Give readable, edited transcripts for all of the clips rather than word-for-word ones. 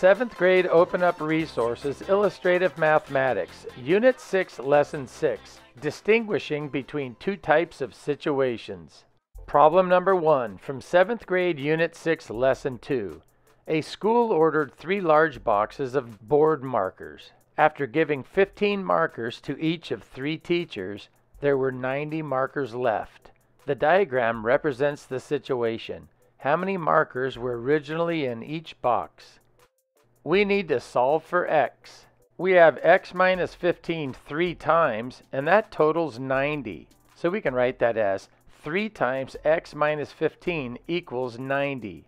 7th grade Open Up Resources, Illustrative Mathematics, Unit 6, Lesson 6, Distinguishing Between Two Types of Situations. Problem number 1 from 7th grade Unit 6, Lesson 2. A school ordered 3 large boxes of board markers. After giving 15 markers to each of 3 teachers, there were 90 markers left. The diagram represents the situation. How many markers were originally in each box? We need to solve for x. We have x minus 15 3 times, and that totals 90. So we can write that as 3 times x minus 15 equals 90.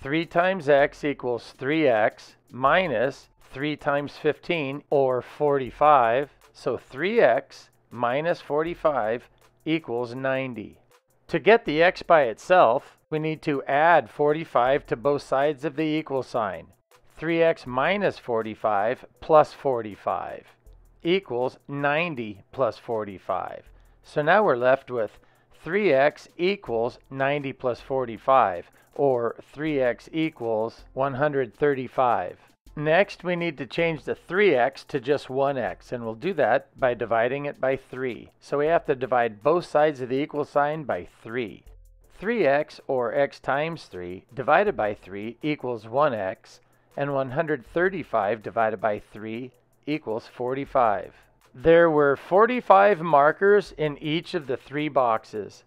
3 times x equals 3x minus 3 times 15, or 45. So 3x minus 45 equals 90. To get the x by itself, we need to add 45 to both sides of the equal sign. 3x minus 45 plus 45 equals 90 plus 45. So now we're left with 3x equals 90 plus 45, or 3x equals 135. Next, we need to change the 3x to just 1x, and we'll do that by dividing it by 3. So we have to divide both sides of the equal sign by 3. 3x, or x times 3, divided by 3 equals 1x, and 135 divided by 3 equals 45. There were 45 markers in each of the 3 boxes.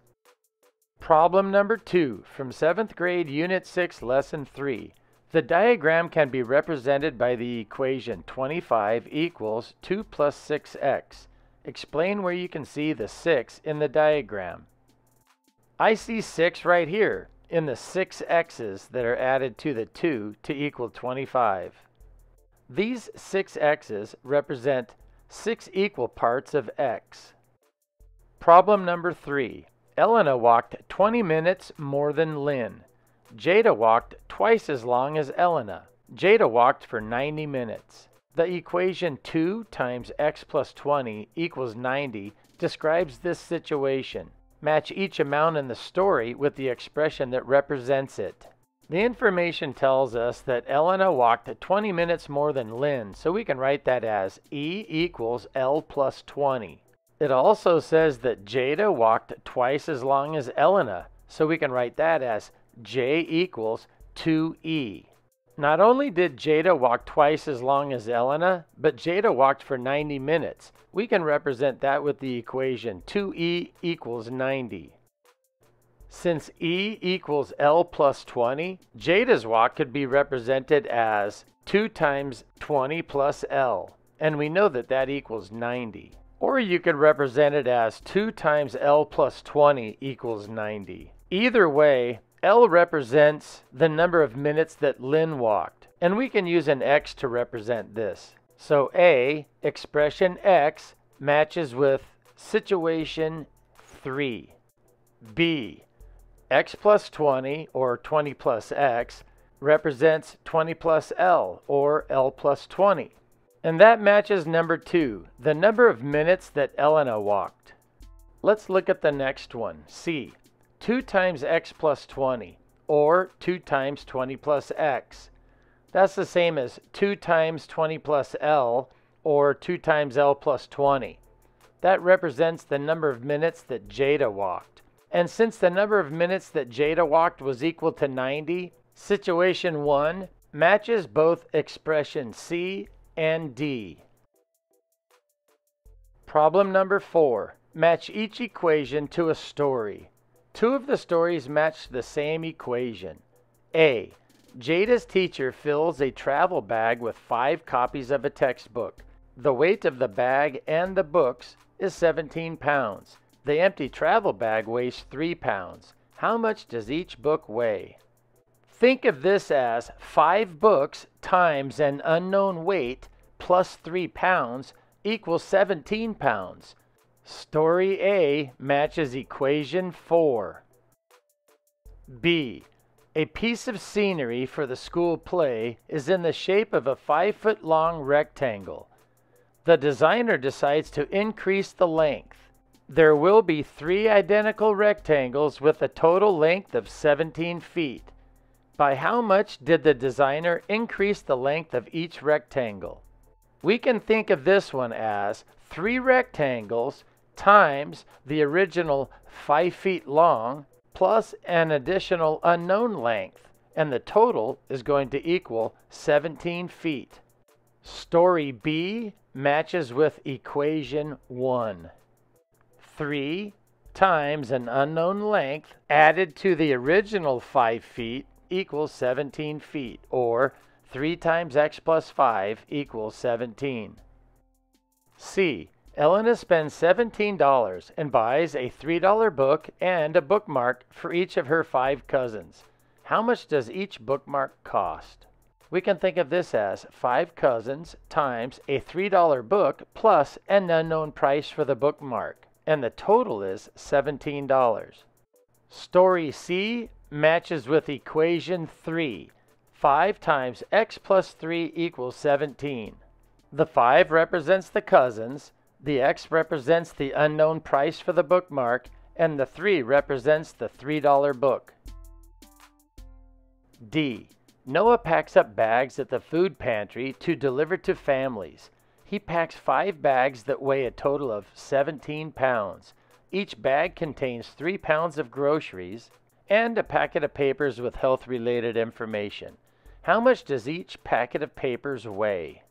Problem number 2 from 7th grade Unit 6, Lesson 3. The diagram can be represented by the equation 25 equals 2 plus 6x. Explain where you can see the 6 in the diagram. I see 6 right here in the 6x's that are added to the 2 to equal 25. These 6x's represent 6 equal parts of x. Problem number 3. Elena walked 20 minutes more than Lynn. Jada walked twice as long as Elena. Jada walked for 90 minutes. The equation 2 times x plus 20 equals 90 describes this situation. Match each amount in the story with the expression that represents it. The information tells us that Elena walked 20 minutes more than Lynn, so we can write that as E equals L plus 20. It also says that Jada walked twice as long as Elena, so we can write that as J equals 2E. Not only did Jada walk twice as long as Elena, but Jada walked for 90 minutes. We can represent that with the equation 2E equals 90. Since E equals L plus 20, Jada's walk could be represented as 2 times 20 plus L, and we know that that equals 90. Or you could represent it as 2 times L plus 20 equals 90. Either way, L represents the number of minutes that Lynn walked, and we can use an x to represent this. So A, expression x, matches with situation 3. B, x plus 20, or 20 plus x, represents 20 plus L, or L plus 20. And that matches number 2, the number of minutes that Elena walked. Let's look at the next one, C. 2 times x plus 20, or 2 times 20 plus x. That's the same as 2 times 20 plus L, or 2 times L plus 20. That represents the number of minutes that Jada walked. And since the number of minutes that Jada walked was equal to 90, situation 1 matches both expression C and D. Problem number 4. Match each equation to a story. 2 of the stories match the same equation. A. Jada's teacher fills a travel bag with 5 copies of a textbook. The weight of the bag and the books is 17 pounds. The empty travel bag weighs 3 pounds. How much does each book weigh? Think of this as 5 books times an unknown weight plus 3 pounds equals 17 pounds. Story A matches equation 4. B. A piece of scenery for the school play is in the shape of a 5-foot-long rectangle. The designer decides to increase the length. There will be 3 identical rectangles with a total length of 17 feet. By how much did the designer increase the length of each rectangle? We can think of this one as 3 rectangles times the original 5 feet long plus an additional unknown length, and the total is going to equal 17 feet. Story B matches with equation 1. 3 times an unknown length added to the original 5 feet equals 17 feet, or 3 times x plus 5 equals 17. C. Elena spends $17 and buys a $3 book and a bookmark for each of her 5 cousins. How much does each bookmark cost? We can think of this as 5 cousins times a $3 book plus an unknown price for the bookmark, and the total is $17. Story C matches with equation 3. 5 times x plus 3 equals 17. The 5 represents the cousins, the x represents the unknown price for the bookmark, and the 3 represents the $3 book. D. Noah packs up bags at the food pantry to deliver to families. He packs 5 bags that weigh a total of 17 pounds. Each bag contains 3 pounds of groceries and a packet of papers with health-related information. How much does each packet of papers weigh?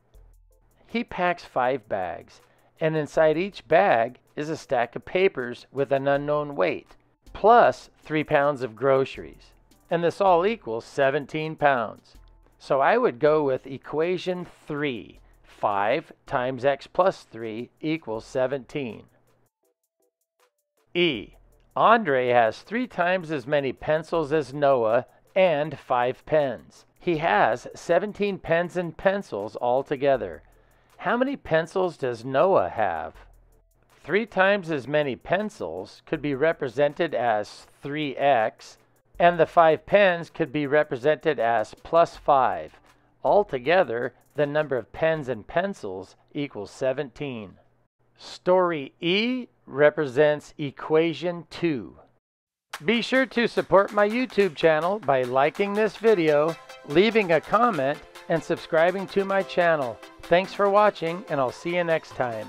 He packs 5 bags, and inside each bag is a stack of papers with an unknown weight, plus 3 pounds of groceries. And this all equals 17 pounds. So I would go with equation 3. 5 times x plus 3 equals 17. E. Andre has 3 times as many pencils as Noah and 5 pens. He has 17 pens and pencils altogether. How many pencils does Noah have? 3 times as many pencils could be represented as 3x, and the 5 pens could be represented as plus 5. Altogether, the number of pens and pencils equals 17. Story E represents equation 2. Be sure to support my YouTube channel by liking this video, leaving a comment, and subscribing to my channel. Thanks for watching, and I'll see you next time.